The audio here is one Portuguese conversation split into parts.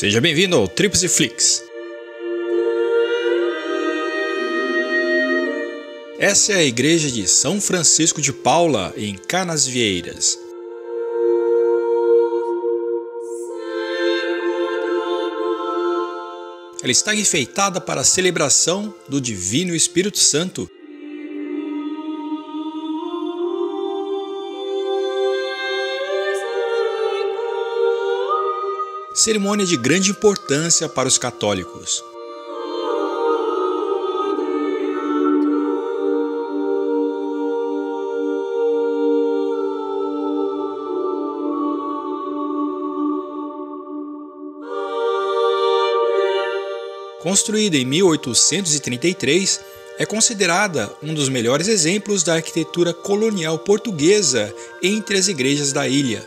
Seja bem-vindo ao Trips e Flix. Essa é a Igreja de São Francisco de Paula, em Canasvieiras. Ela está enfeitada para a celebração do Divino Espírito Santo. Cerimônia de grande importância para os católicos. Construída em 1833, é considerada um dos melhores exemplos da arquitetura colonial portuguesa entre as igrejas da ilha.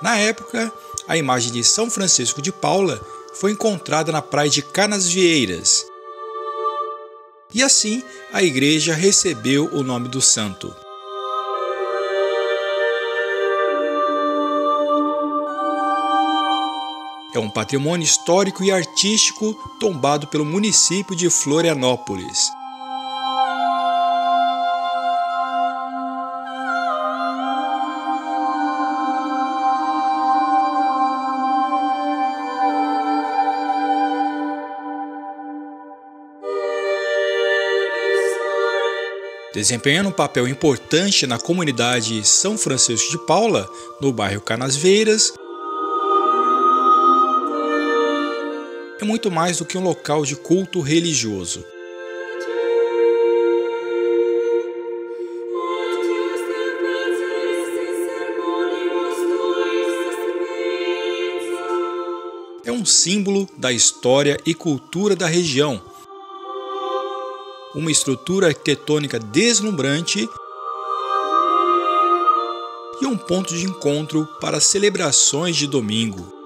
Na época, a imagem de São Francisco de Paula foi encontrada na praia de Canasvieiras. E assim, a igreja recebeu o nome do santo. É um patrimônio histórico e artístico tombado pelo município de Florianópolis. Desempenhando um papel importante na comunidade São Francisco de Paula, no bairro Canasvieiras, é muito mais do que um local de culto religioso. É um símbolo da história e cultura da região. Uma estrutura arquitetônica deslumbrante e um ponto de encontro para celebrações de domingo.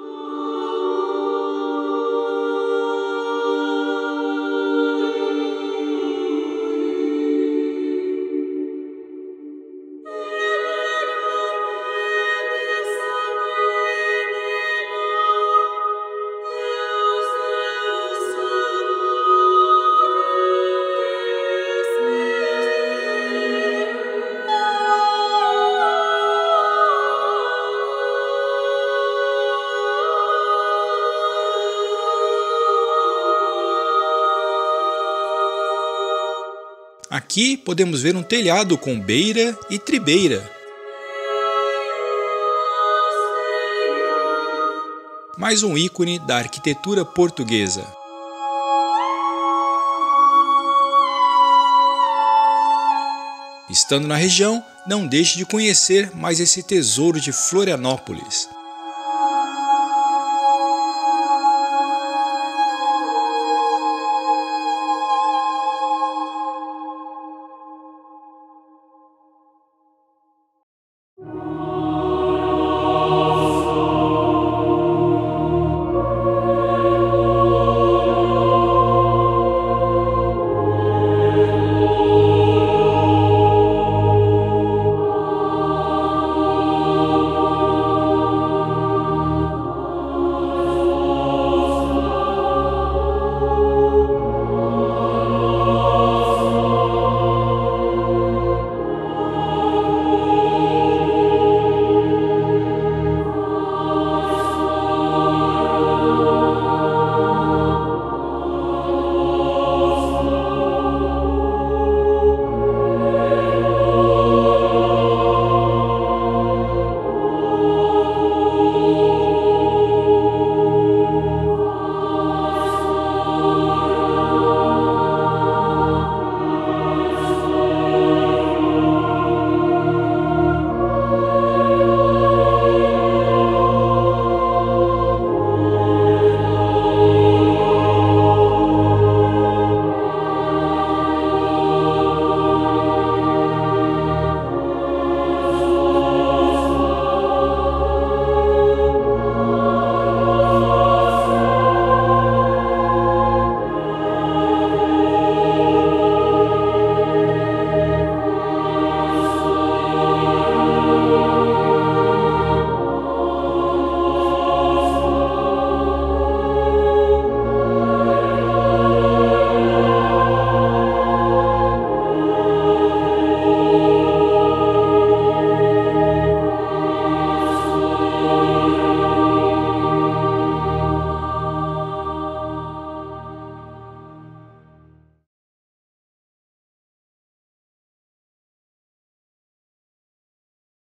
Aqui podemos ver um telhado com beira e tribeira. Mais um ícone da arquitetura portuguesa. Estando na região, não deixe de conhecer mais esse tesouro de Florianópolis.